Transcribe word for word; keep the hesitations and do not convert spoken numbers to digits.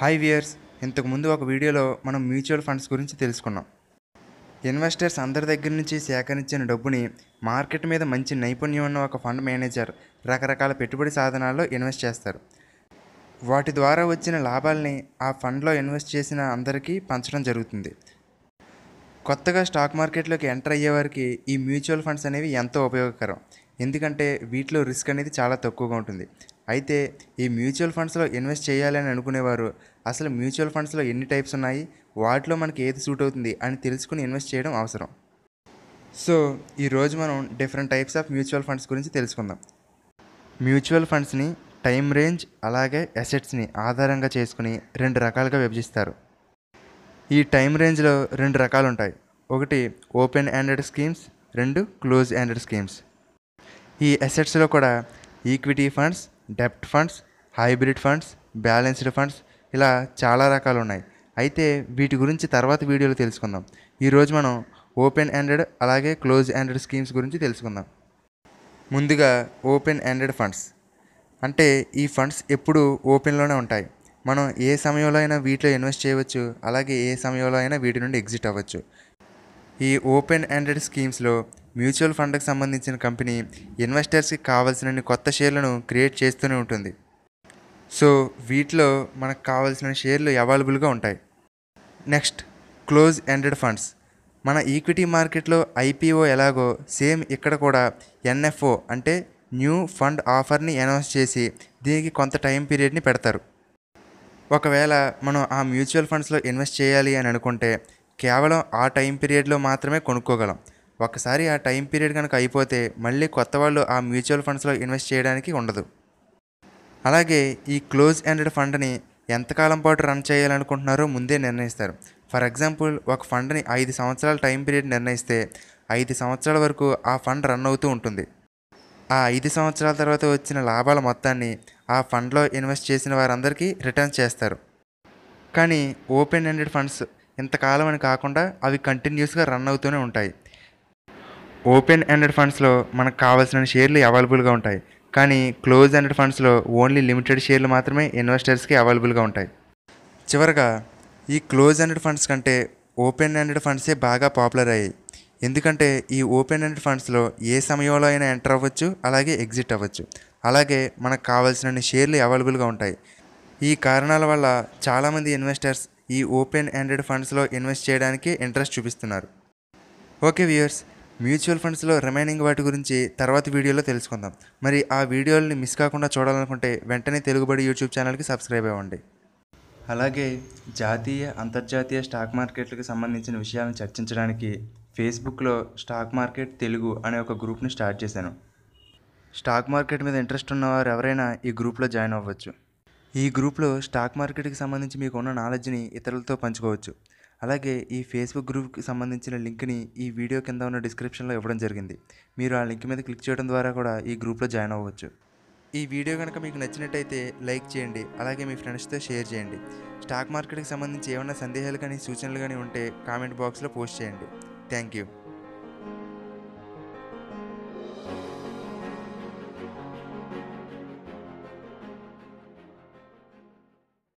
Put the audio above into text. High viewers, ఇంతకుముందు ఒక వీడియోలో మనం మ్యూచువల్ ఫండ్స్ గురించి తెలుసుకున్నాం. ఇన్వెస్టర్స్ అందరి దగ్గర నుంచి సేకరించిన డబ్బుని మార్కెట్ మీద మంచి నైపుణ్యం ఉన్న ఒక ఫండ్ మేనేజర్ రకరకాల పెట్టుబడి సాధనాల్లో ఇన్వెస్ట్ చేస్తారు. వాటి ద్వారా వచ్చిన లాభాలని ఆ ఫండ్లో ఇన్వెస్ట్ చేసిన అందరికీ పంచడం జరుగుతుంది. కొత్తగా స్టాక్ మార్కెట్లోకి ఎంటర్ అయ్యే వారికి ఈ మ్యూచువల్ ఫండ్స్ అనేవి ఎంతో ఉపయోగకరం, ఎందుకంటే వీటిలో రిస్క్ అనేది చాలా తక్కువగా ఉంటుంది. అయితే ఈ మ్యూచువల్ ఫండ్స్లో ఇన్వెస్ట్ చేయాలని అనుకునేవారు అసలు మ్యూచువల్ ఫండ్స్లో ఎన్ని టైప్స్ ఉన్నాయి, వాటిలో మనకి ఏది సూట్ అవుతుంది అని తెలుసుకుని ఇన్వెస్ట్ చేయడం అవసరం. సో ఈరోజు మనం different types of mutual funds గురించి తెలుసుకుందాం. మ్యూచువల్ ఫండ్స్ని టైం రేంజ్ అలాగే అసెట్స్ని ఆధారంగా చేసుకుని రెండు రకాలుగా విభజిస్తారు. ఈ టైం రేంజ్లో రెండు రకాలు ఉంటాయి. ఒకటి ఓపెన్ ఎండెడ్ స్కీమ్స్, రెండు క్లోజ్ ఎండెడ్ స్కీమ్స్. ఈ అసెట్స్లో కూడా ఈక్విటీ ఫండ్స్, డెప్ట్ funds, hybrid funds, balanced funds ఇలా చాలా రకాలు ఉన్నాయి. అయితే వీటి గురించి తర్వాత వీడియోలో తెలుసుకుందాం. ఈరోజు మనం ఓపెన్ ఎండెడ్ అలాగే క్లోజ్ ఎండెడ్ స్కీమ్స్ గురించి తెలుసుకుందాం. ముందుగా ఓపెన్ ఎండెడ్ ఫండ్స్ అంటే ఈ ఫండ్స్ ఎప్పుడూ ఓపెన్లోనే ఉంటాయి. మనం ఏ సమయంలో అయినా వీటిలో ఇన్వెస్ట్ చేయవచ్చు, అలాగే ఏ సమయంలో అయినా వీటి నుండి ఎగ్జిట్ అవ్వచ్చు. ఈ ఓపెన్ ఎండెడ్ స్కీమ్స్లో మ్యూచువల్ ఫండ్కి సంబంధించిన కంపెనీ ఇన్వెస్టర్స్కి కావాల్సిన కొత్త షేర్లను క్రియేట్ చేస్తూనే ఉంటుంది. సో వీటిలో మనకు కావాల్సిన షేర్లు అవైలబుల్గా ఉంటాయి. Next close ended funds. మన ఈక్విటీ మార్కెట్లో ఐపీఓ ఎలాగో సేమ్ ఇక్కడ కూడా ఎన్ఎఫ్ఓ అంటే న్యూ ఫండ్ ఆఫర్ని అనౌన్స్ చేసి దీనికి కొంత టైం పీరియడ్ని పెడతారు. ఒకవేళ మనం ఆ మ్యూచువల్ ఫండ్స్లో ఇన్వెస్ట్ చేయాలి అని అనుకుంటే కేవలం ఆ టైం పీరియడ్లో మాత్రమే కొనుక్కోగలం. ఒకసారి ఆ టైం పీరియడ్ కనుక అయిపోతే మళ్ళీ కొత్త వాళ్ళు ఆ మ్యూచువల్ ఫండ్స్లో ఇన్వెస్ట్ చేయడానికి ఉండదు. అలాగే ఈ క్లోజ్ ఎండెడ్ ఫండ్ని ఎంతకాలం పాటు రన్ చేయాలనుకుంటున్నారో ముందే నిర్ణయిస్తారు. ఫర్ ఎగ్జాంపుల్, ఒక ఫండ్ని ఐదు సంవత్సరాల టైం పీరియడ్ నిర్ణయిస్తే ఐదు సంవత్సరాల వరకు ఆ ఫండ్ రన్ అవుతూ ఉంటుంది. ఆ ఐదు సంవత్సరాల తర్వాత వచ్చిన లాభాల మొత్తాన్ని ఆ ఫండ్లో ఇన్వెస్ట్ చేసిన వారందరికీ రిటర్న్ చేస్తారు. కానీ ఓపెన్ ఎండెడ్ ఫండ్స్ ఇంతకాలం అని కాకుండా అవి కంటిన్యూస్గా రన్ అవుతూనే ఉంటాయి. ఓపెన్ ఎండెడ్ ఫండ్స్లో మనకు కావాల్సిన షేర్లు అవైలబుల్గా ఉంటాయి, కానీ క్లోజ్ ఎండెడ్ ఫండ్స్లో ఓన్లీ లిమిటెడ్ షేర్లు మాత్రమే ఇన్వెస్టర్స్కి అవైలబుల్గా ఉంటాయి. చివరగా ఈ క్లోజ్ ఎండెడ్ ఫండ్స్ కంటే ఓపెన్ ఎండెడ్ ఫండ్సే బాగా పాపులర్ అయ్యాయి, ఎందుకంటే ఈ ఓపెన్ ఎండెడ్ ఫండ్స్లో ఏ సమయంలో అయినా ఎంటర్ అవ్వచ్చు, అలాగే ఎగ్జిట్ అవ్వచ్చు, అలాగే మనకు కావాల్సిన షేర్లు అవైలబుల్గా ఉంటాయి. ఈ కారణాల వల్ల చాలామంది ఇన్వెస్టర్స్ ఈ ఓపెన్ ఎండెడ్ ఫండ్స్లో ఇన్వెస్ట్ చేయడానికి ఇంట్రెస్ట్ చూపిస్తున్నారు. ఓకే వ్యూయర్స్, మ్యూచువల్ ఫండ్స్లో రిమైనింగ్ వాటి గురించి తర్వాత వీడియోలో తెలుసుకుందాం. మరి ఆ వీడియోలని మిస్ కాకుండా చూడాలనుకుంటే వెంటనే తెలుగుబడి యూట్యూబ్ ఛానల్కి సబ్స్క్రైబ్ అవ్వండి. అలాగే జాతీయ అంతర్జాతీయ స్టాక్ మార్కెట్లకు సంబంధించిన విషయాలను చర్చించడానికి ఫేస్బుక్లో స్టాక్ మార్కెట్ తెలుగు అనే ఒక గ్రూప్ని స్టార్ట్ చేశాను. స్టాక్ మార్కెట్ మీద ఇంట్రెస్ట్ ఉన్నవారు ఎవరైనా ఈ గ్రూప్లో జాయిన్ అవ్వచ్చు. ఈ గ్రూప్లో స్టాక్ మార్కెట్కి సంబంధించి మీకు ఉన్న నాలెడ్జ్ని ఇతరులతో పంచుకోవచ్చు. అలాగే ఈ ఫేస్బుక్ గ్రూప్కి సంబంధించిన లింక్ని ఈ వీడియో కింద ఉన్న డిస్క్రిప్షన్లో ఇవ్వడం జరిగింది. మీరు ఆ లింక్ మీద క్లిక్ చేయడం ద్వారా కూడా ఈ గ్రూప్లో జాయిన్ అవ్వచ్చు. ఈ వీడియో కనుక మీకు నచ్చినట్టయితే లైక్ చేయండి, అలాగే మీ ఫ్రెండ్స్తో షేర్ చేయండి. స్టాక్ మార్కెట్కి సంబంధించి ఏమైనా సందేహాలు కానీ సూచనలు కానీ ఉంటే కామెంట్ బాక్స్లో పోస్ట్ చేయండి. Thank you.